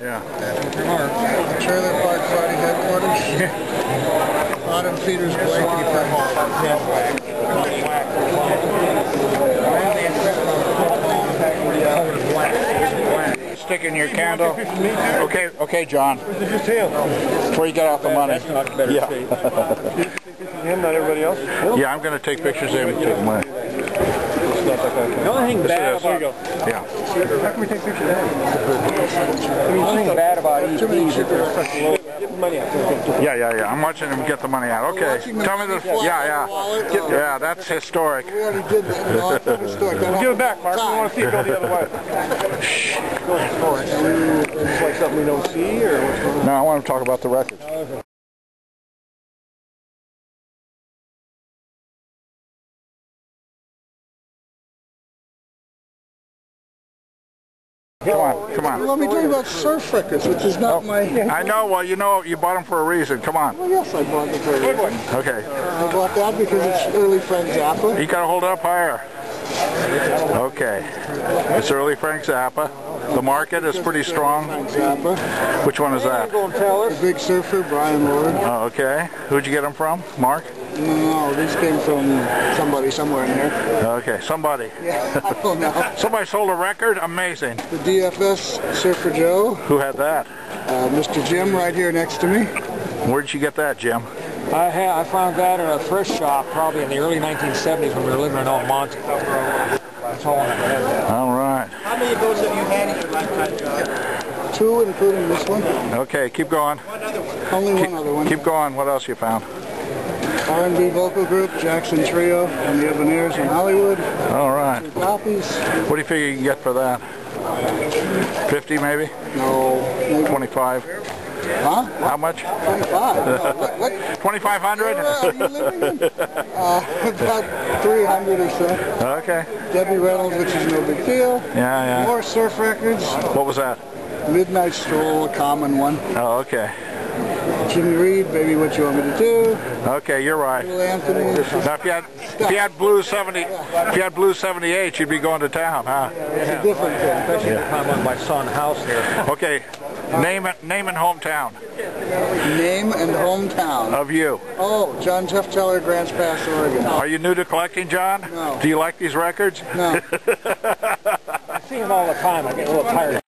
Yeah. Patrick Remark. I'm sure they're Black Friday headquarters. Yeah. Autumn Peters Blakey. Sticking your candle. Okay, okay, John. Before you get out the money. That's not better. Yeah. Him, not everybody else. Yeah, I'm going to take pictures of him and take money. The only thing bad about how can we take pictures of that? The only thing bad about EPs is that they're such low. Get the money out. Yeah, yeah, yeah. I'm watching him get the money out. Okay. Tell me the. Yeah, yeah. Yeah, that's historic. We already did that. We'll give it back, Mark. We want to see it go the other way. Shh. It's like something we don't see, or what's going on? No, I want to talk about the record. Okay. Come on, come on. Let me tell you about surf records, which is not my... I know, well, you know, you bought them for a reason. Come on. Well, yes, I bought them for a reason. Okay. I bought that because it's early Frank Zappa. You got to hold it up higher. Okay. It's early Frank Zappa. The market is pretty strong. Frank Zappa. Which one is that? The Big Surfer, Brian Ward. Oh, okay. Who'd you get them from, Mark? No, these came from somebody somewhere in here. Okay, somebody. Yeah, I don't know. Somebody sold a record? Amazing. The DFS Surfer Joe. Who had that? Mr. Jim right here next to me. Where'd you get that, Jim? I found that in a thrift shop probably in the early 1970s when we were living in Almonte. That's all I had. All right. How many of those have you had in your lifetime, John? 2, including this one. Okay, keep going. One other one. Only one other one. Keep going. What else you found? RB Vocal Group, Jackson Trio, and the Avengers in Hollywood. All right. 2 copies. What do you figure you can get for that? 50 maybe? No. Maybe. 25. Huh? How much? 25. No, what? 2,500? Are you living in? About 300 or so. Okay. Debbie Reynolds, which is no big deal. Yeah, yeah. More surf records. What was that? Midnight Stroll, a common one. Oh, okay. Jimmy Reed, Baby, What You Want Me to Do. Okay, you're right. Little Anthony. Now, if you had Blue 78, you'd be going to town, huh? It's a different thing. Especially if I'm on my son's house here. Okay, name and hometown. Name and hometown. Of you. Oh, John Tefteller, Grants Pass, Oregon. Are you new to collecting, John? No. Do you like these records? No. I see them all the time. I get a little tired.